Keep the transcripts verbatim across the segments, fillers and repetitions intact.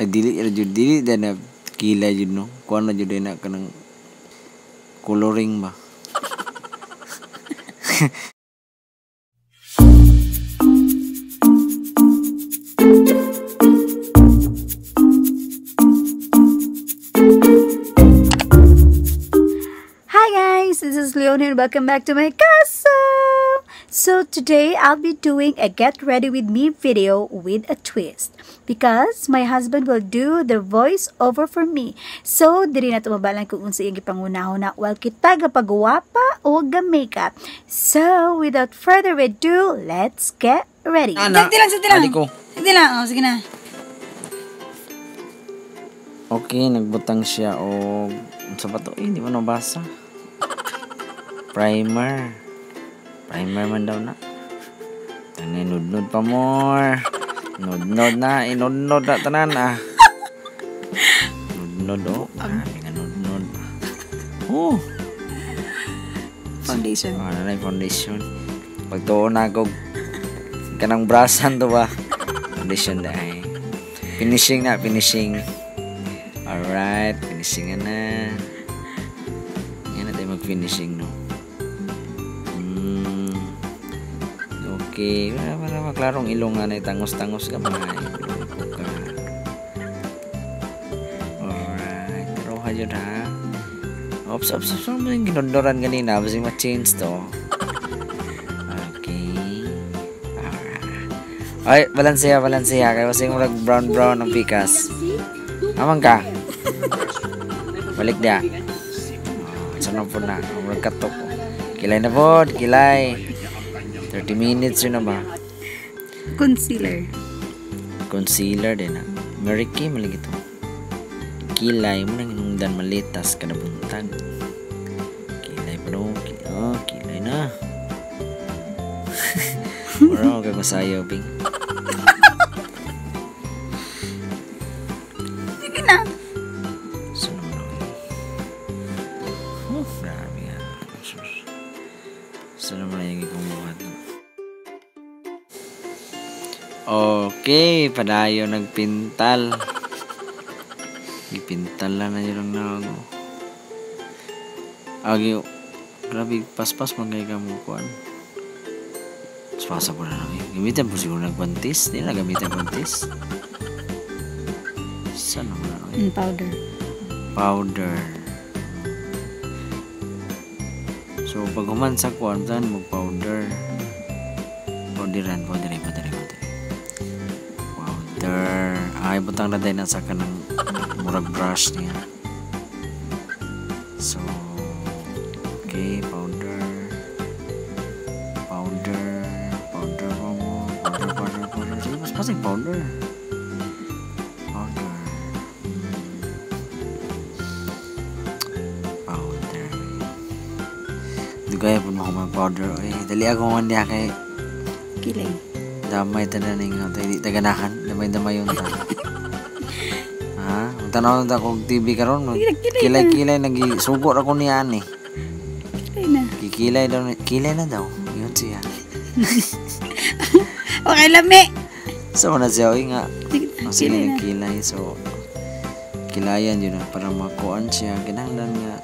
Delete ra jud delete dana gila jud no. Kuan ra jud na kanang coloring ba. Hi guys, this is Leony and welcome back to my casa. So today I'll be doing a get ready with me video with a twist because my husband will do the voice over for me. So diri na tumabalan kung unsa iyang gipangunahon na while kita gapagwapa o ga-makeup. So without further ado, let's get ready. Ana, sagdi lang, ko. Sagdi lang. Oh, sige na. Okay, nagbutang siya o unsa ba to? Hindi eh, man nabasa. Primer. Primer man daw na. Inudnod pa more. Inudnod na. Inudnod na. Tanan ah. Inudnod o. Inudnod. Oh. Foundation. Oh, nanay foundation. Pag doon na ako. Kanang brasan to ba? Foundation na eh. Finishing na. Finishing. Alright. Finishing na. Yan na tayo mag-finishing no. Okay, wala wala maklarong ilong nga na itangos-tangos ka ba? Alright, roha yun ha. Oops, oops, oops, ano yung ginundoran kanina? Basing ma-change to. Okay. Alright. Ay, balansiya, balansiya. Kaya basing murag brown-brown ang pikas. Amang ka? Balik dia. Sanong po na. Murag katok. Kilay na po, kilay. thirty minutes yun na ba? Concealer. Concealer din na. Mary Kay, malig ito. Kilay mo nang hinungdan malitas ka na buntag. Kilay pa no. Oh, kilay na. Parang magkakasayaw, Bing. Sige na. Sunod. Oh, grabe nga. Sunod mo na yung ikumuha. Okay, padayo nagpintal. Ipintal lang na yun lang na ako. Agay, grabe, paspas magkaya ka mo kuhan. Paspasa po na lang. Gamitin po siguro nagbantis. Hindi na gamitin bantis. Saan naman ako? Powder. Powder. So, pag human sa kuhan, mag-powder. Powderan, powderan, powderan. Ay, butang na din ang saka ng murag brush niya. So, okay, powder. Powder. Powder pa mo. Powder, powder, powder. Ay, mas pasing powder. Powder. Powder. Hindi kaya po na ako mag-powder. Ay, dali ako nga niya kay... Kilay. Damay tanan nga. Hindi taganakan. Damay-damay yung tanan. Tanaw na akong T V karon. Kilay-kilay nagisugot ako niyan eh. Kilay na. Kikilay daw. Kilay na daw. Yun siya. Okay lami. So na siya. Oy nga. Kilay na. Kilay. So kilayan yun na. Para makuan siya. Kinahanglan nga.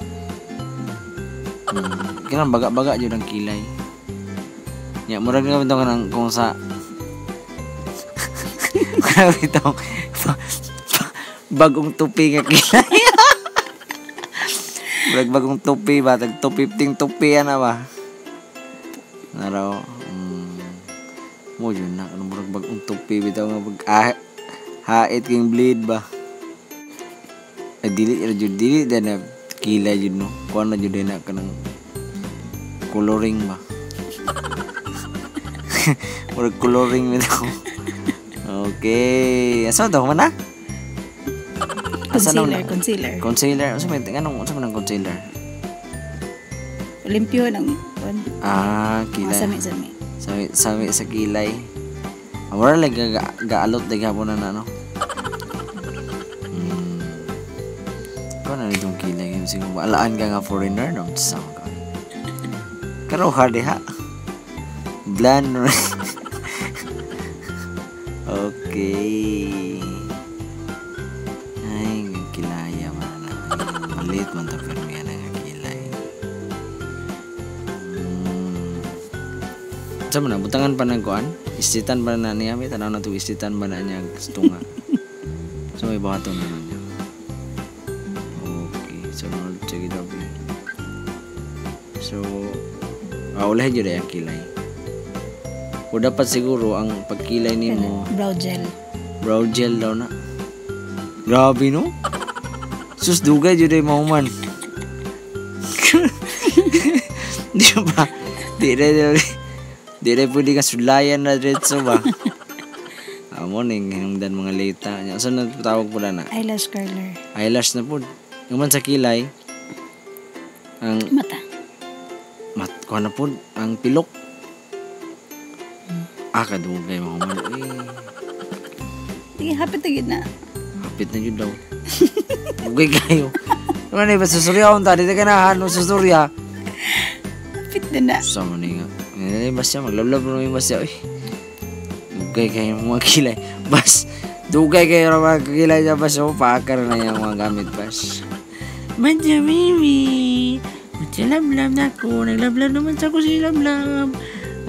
Kinahanglan baga-baga yun ang kilay. Ya, murag nga bintong ka ng kung sa kaya bintong bagong tupi nga kilay. Brag bagong tupi ba? Tag two fifty tupi yan na ba? Naraw. Um, mo yun na. Anong brag bagong tupi? Bitaw nga pag ah, hait king bleed ba? Ay, dili. Rajud dili. Dahil na kilay yun no. Kuan na yun na ka ng coloring ba? Brag coloring bitaw. Okay. Asa daw man na? Concealer, concealer. Concealer. Ano may anong ano man ang concealer? Limpyo ng kon. Ah, kilay. Sami-sami. Sami-sami sa kilay. Wala lang gaalot de gabon na ano. Mm. Kon na itong kilay kasi kung alaan ka nga foreigner no sa ka. Karo hard ha. Blend. Okay. Macam mana butangan panaguan, istitan panannya mi tanah natu istitan panannya setunga. Sampai bawah tu namanya. Okey, so nak cek itu apa? So, awalnya je dah kilai. O dapat siguro ang pagkilay ni mo. Brow gel. Brow gel daw na. Grabe no? Sus dugay je dah mau man. Dia bah, dia dia. Dire pwede ka sulayan na diretso ba? Amo ning hinungdan mga leta. Saan na tawag pula na? Eyelash curler. Eyelash na po. Yung man sa kilay, ang... Mata. Mat, kuha na po, ang pilok. Hmm. Ah, kadugay mga man. Tingin, hapit na yun na. Hapit na yun daw. Dugay kayo. Ano na iba, susurya akong tali. Teka na, ano susurya? Hapit na na. Sama na nga. Ini masih maglab-lab naman masih. Dugay kayo mga kilay. Bas, dugay kayo mga kilay niya. Bas, pakar na yung mga gamit. Bas. Madya, Mimi. Madya, lablab na ako. Naglablab naman sa ako si lablab.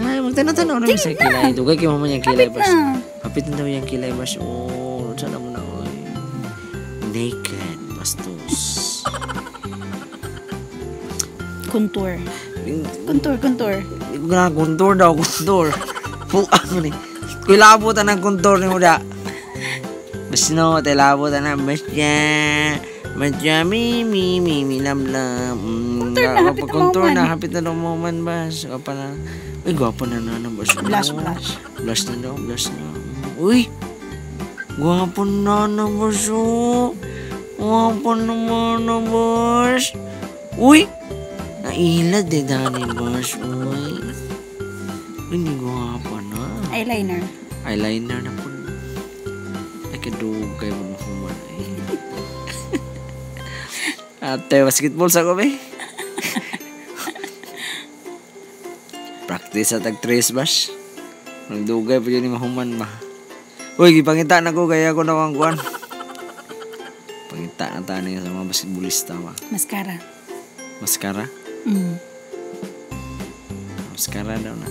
Ay, magtanong-tanong naman sa kilay. Dugay kayo mga kilay. Bas. Kapit na naman yung kilay. Bas, oh. Sana mo na, oy. Naked. Bastos. Contour. Contour, contour. Guna contour daw, contour. Puang ni. Kilabot na ng contour ni Muda. Basno, tilabot na basya. Basya, mi, mi, mi, mi, lam, lam. Contour na, hapit na ng moment, bas. Gapa na. Uy, gapa na na na, bas. Blush, blush. Blush na daw, blush na. Uy! Gapa na na, bas. Gapa naman na, bas. Uy! Nailad eh, Danny Bash. Uy. Hindi gawa pa na. Eyeliner. Eyeliner na po. Nakidog kayo mo naman eh. Ate, basketball sa kami. Practice at actress, Bash. Nagdugay pa yun yung mahuman, ma. Uy, ipangita na ko. Kaya ko nawang kuhan. Pangita na tayo sa mga basketballista, ma. Mascara. Mascara? Mm. Mascara daw na.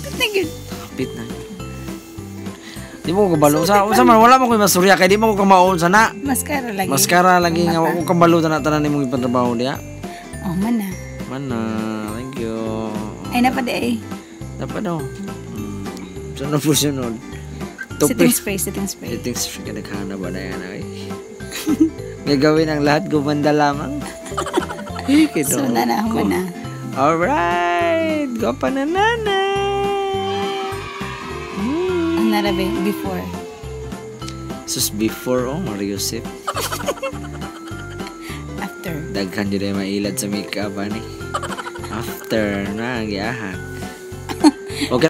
Hapit na yun. Hapit na yun. Di mo ko kabalo. Sa, sa man, wala mo ko masurya kaya di mo ko kamaon sana. Mascara lagi. Mascara lagi nga. Wala ko kabalo na tanan mo ipatrabaho niya. Oh, mana. Mana. Thank you. Ay, napad eh. Napad daw. So, nafusunod. Sitting space, sitting space. Sitting space. Kanakana ba na yan ay? Gagawin ang lahat, gumanda lamang. So, nanahong mo na. Alright! Gopa na nanay! Ang narabi, before. Sus, before, oh, Mariusip. After. Daghan dito yung mailad sa make-up, ani. After na, ang iahak. Okay.